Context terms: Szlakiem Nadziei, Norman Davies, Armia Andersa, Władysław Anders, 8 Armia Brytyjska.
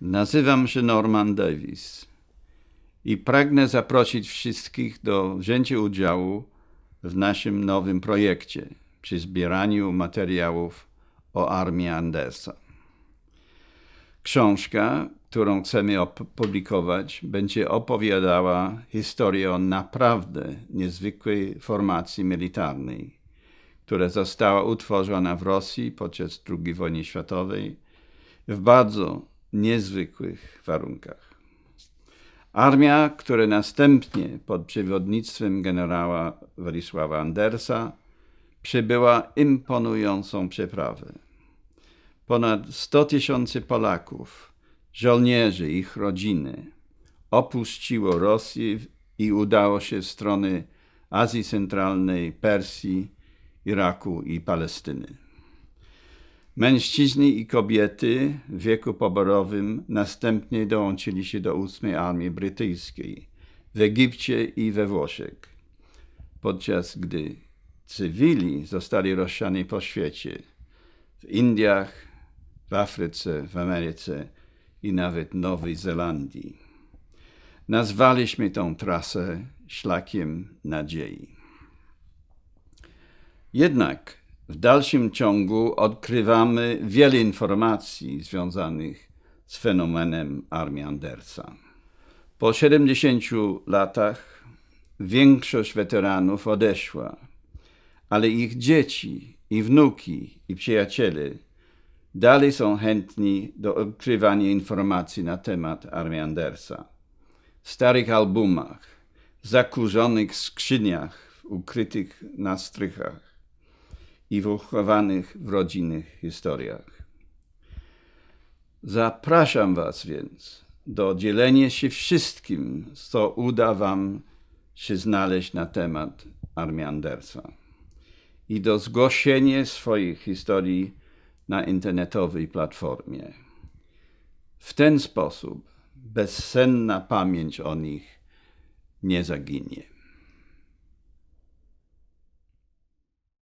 Nazywam się Norman Davies i pragnę zaprosić wszystkich do wzięcia udziału w naszym nowym projekcie przy zbieraniu materiałów o Armii Andersa. Książka, którą chcemy opublikować, będzie opowiadała historię o naprawdę niezwykłej formacji militarnej, która została utworzona w Rosji podczas II wojny światowej w bardzo niezwykłych warunkach. Armia, która następnie pod przewodnictwem generała Władysława Andersa przebyła imponującą przeprawę. Ponad 100 000 Polaków, żołnierzy i ich rodziny opuściło Rosję i udało się w stronę Azji Centralnej, Persji, Iraku i Palestyny. Mężczyźni i kobiety w wieku poborowym następnie dołączyli się do 8 Armii Brytyjskiej w Egipcie i we Włoszech, podczas gdy cywili zostali rozsiani po świecie, w Indiach, w Afryce, w Ameryce i nawet Nowej Zelandii. Nazwaliśmy tę trasę Szlakiem Nadziei. Jednak w dalszym ciągu odkrywamy wiele informacji związanych z fenomenem Armii Andersa. Po 70 latach większość weteranów odeszła, ale ich dzieci i wnuki i przyjaciele dalej są chętni do odkrywania informacji na temat Armii Andersa. W starych albumach, zakurzonych skrzyniach, ukrytych na strychach i w uchowanych w rodzinnych historiach. Zapraszam Was więc do dzielenia się wszystkim, co uda Wam się znaleźć na temat Armii Andersa i do zgłoszenia swoich historii na internetowej platformie. W ten sposób bezsenna pamięć o nich nie zaginie.